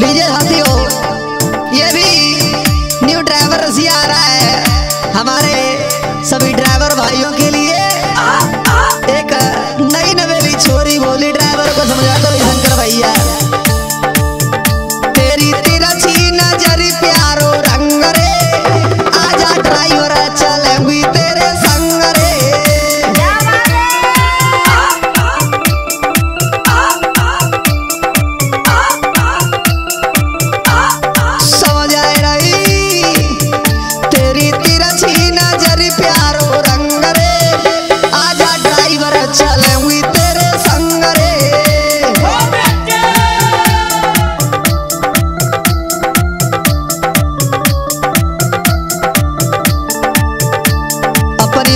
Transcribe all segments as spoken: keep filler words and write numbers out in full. लीजिए साथियों, ये भी न्यू ड्राइवर रसिया आ रहा है। हमारे सभी ड्राइवर भाइयों के लिए एक नई नवेली छोरी बोली ड्राइवर को समझा दो। शंकर भैया तेरी तेरा छी नजर प्यारो रंग रे, आजा ड्राइवर चले भी तेरे संग रे।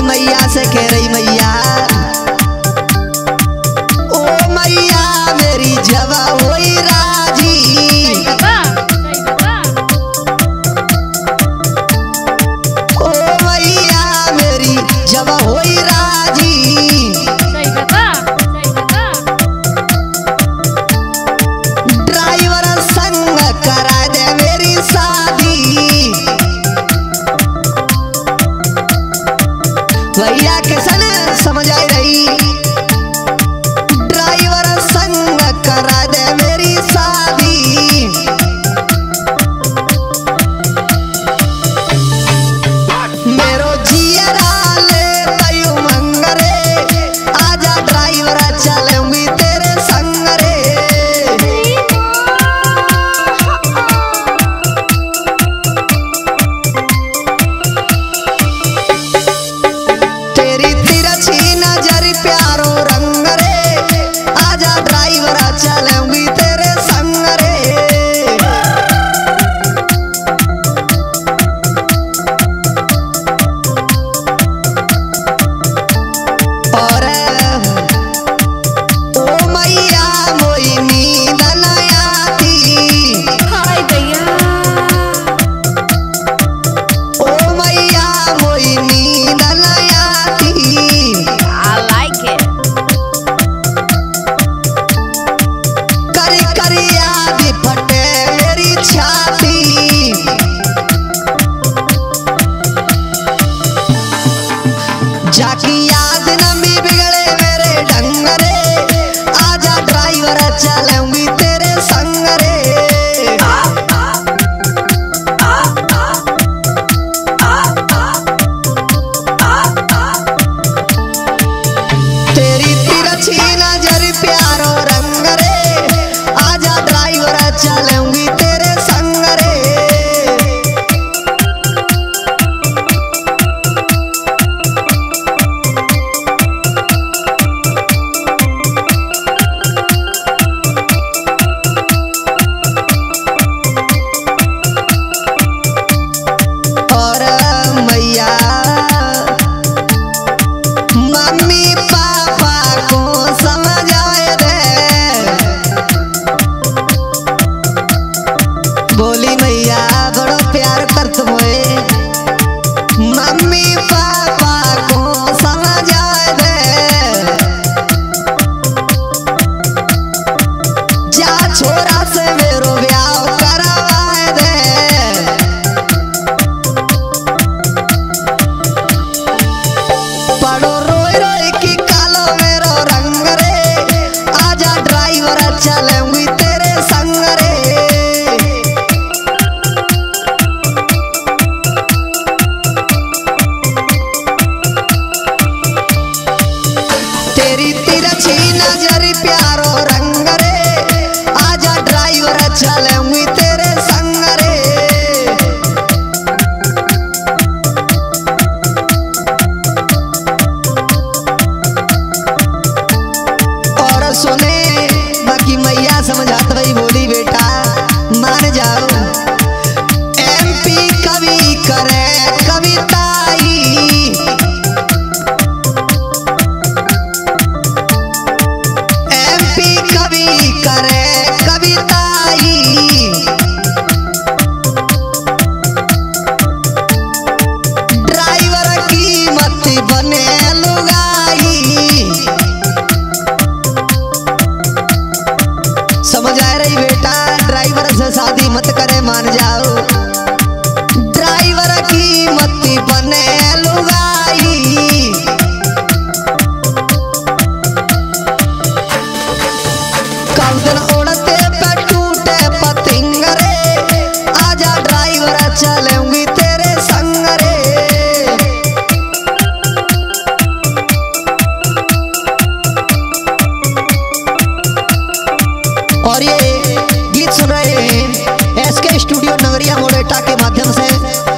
मैया से कह रही मैया, ओ मैया मेरी जवा होई राजी, ओ मैया मेरी जवा होई राजी। ड्राइवर संग करा दे मेरी शादी, भैया कैसन समझ आई रही। ड्राइवर संग करा दे मेरी शादी, मेरो जियरा ले तयू मंग रे, आजा ड्राइवर चलूंगी तेरे संग रे। जाकी याद न में बिगड़े मेरे ढंग रे, आजा ड्राइवर चलूंगी तेरे संग रे। तेरी तिरछी नजर प्यारो रंग रे, आजा ड्राइवर चलूंगी तेरे संग रे। बोली मैया बड़ो प्यार कर तुम्हे, मम्मी पापा को समझा दे। जा छोरा से मेरो ब्याह करवा दे, बड़ो रोई रोई की कालो मेरो रंग रे, आजा ड्राइवर चलूंगी तेरे संग रे। तेरी तिरछी नजर प्यारो रंग रे, आजा ड्राइवर चलूंगी तेरे संग रे। और सुने बाकी मैया समझात भाई बोली बेटा मान जाओ। एमपी कवि करे कविताई, करे कविताई, ड्राइवर की मत बने लुगाई। समझ आ रही बेटा। से शादी मत करे मान जाओ, ड्राइवर की मती बने लुगाई। कौन उड़ते पे टूटे पतिंगरे, आजा ड्राइवर चलूंगी तेरे संग रे। और ये गीत सुन रहे हैं एस के स्टूडियो नगरिया मोड़ एटा के माध्यम से।